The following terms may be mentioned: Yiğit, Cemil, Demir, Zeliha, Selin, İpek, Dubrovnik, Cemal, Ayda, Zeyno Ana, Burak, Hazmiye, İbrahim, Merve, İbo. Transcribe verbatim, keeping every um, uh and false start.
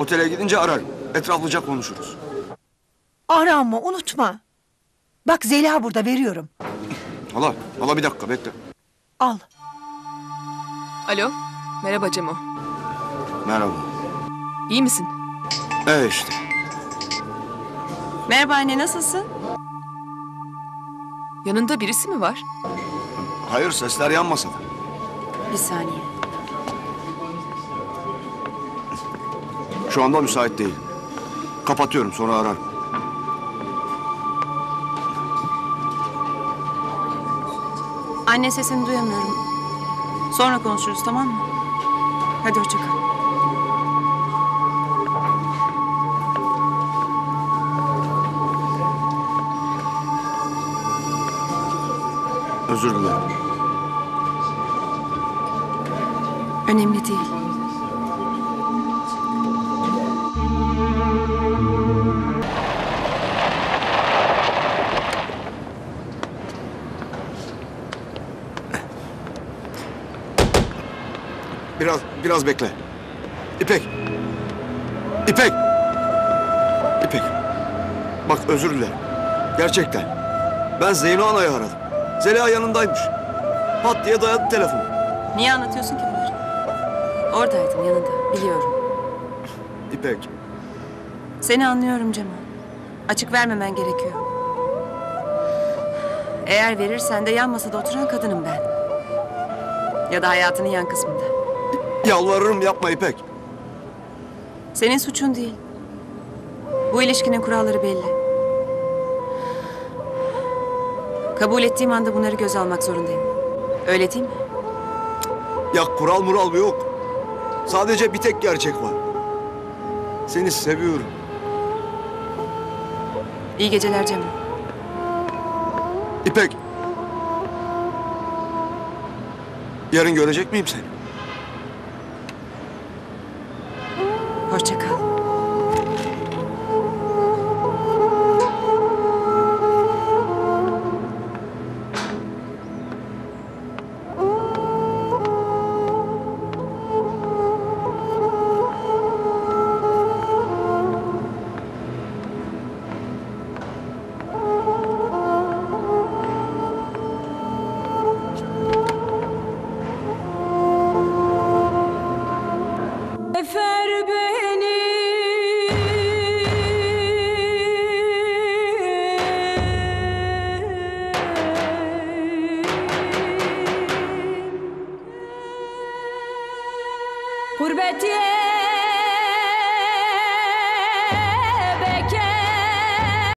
Otele gidince ararım. Etraflıca konuşuruz. Aranma, unutma. Bak Zeliha burada, veriyorum. Hala, hala bir dakika bekle. Al. Alo, merhaba Cemo. Merhaba. İyi misin? Ee işte. Merhaba anne, nasılsın? Yanında birisi mi var? Hayır, sesler yanmasın. Bir saniye. Şu anda müsait değil. Kapatıyorum, sonra ararım. Anne, sesini duyamıyorum. Sonra konuşuruz, tamam mı? Hadi hoşça kal. Özür dilerim. Önemli değil. Biraz, biraz bekle. İpek. İpek. İpek. Bak özür dilerim. Gerçekten. Ben Zeyno Ana'yı aradım. Zeliha yanındaymış. Pat diye dayadı telefonu. Niye anlatıyorsun ki bunları? Oradaydım, yanında. Biliyorum. İpek. Seni anlıyorum Cemal. Açık vermemen gerekiyor. Eğer verirsen de yan masada oturan kadınım ben. Ya da hayatının yan kısmında. Yalvarırım yapma İpek. Senin suçun değil. Bu ilişkinin kuralları belli. Kabul ettiğim anda bunları göze almak zorundayım. Öyle değil mi? Ya kural mural yok. Sadece bir tek gerçek var. Seni seviyorum. İyi geceler Cemil. İpek. Yarın görecek miyim seni? Hoşça kal.